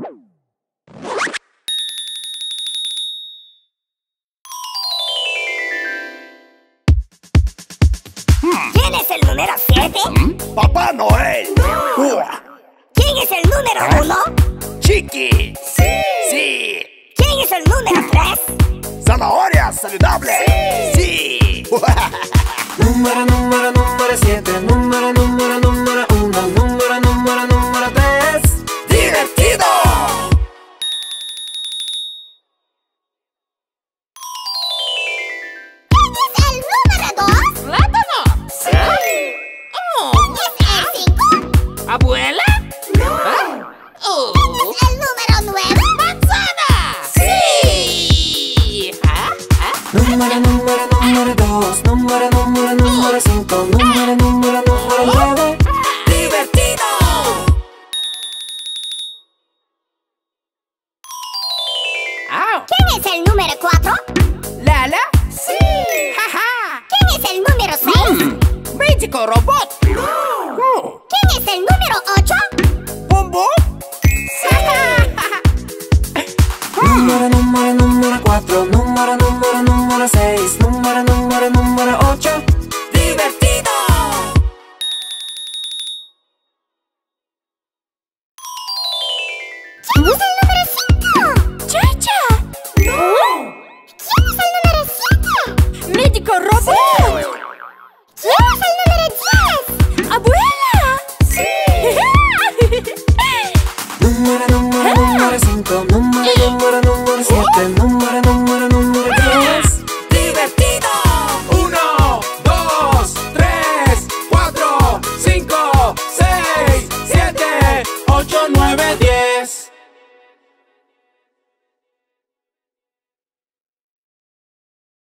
¿Quién es el número 7? ¡Papá Noel! ¡No! ¿Quién es el número 1? ¡Chicky! ¡Sí! ¡Sí! ¿Quién es el número 3? ¡Zanahoria saludable! ¡Sí! ¡Sí! Número 7, número 1, número 3. ¡Divertido! ¿Quién es el número 2? ¡Plátano! ¡Sí! Oh. ¿Es el 5? ¿Abuela? ¡No! ¿Ah? Oh. ¿Es el número 9? ¡Manzana! ¡Sí! Sí. ¿Ah? ¿Ah? Número 2, número 5, número 9. ¡Divertido! ¿Quién es el número 4? ¿Lala? ¡Sí! ¡Jaja! ¿Quién es el número 6? ¡Médico Robot! ¡No! ¿Quién es el número 8? ¿Bumbo? ¡Sí! Número 4, número 6, número 8. ¡Divertido! ¿Quién es el número 5? ¡Chacha! ¡No! ¿Quién es el número 7? ¡Médico Robot! Sí. ¿Quién es el número 10? ¡Abuela! ¡Sí! número 5, número 7, número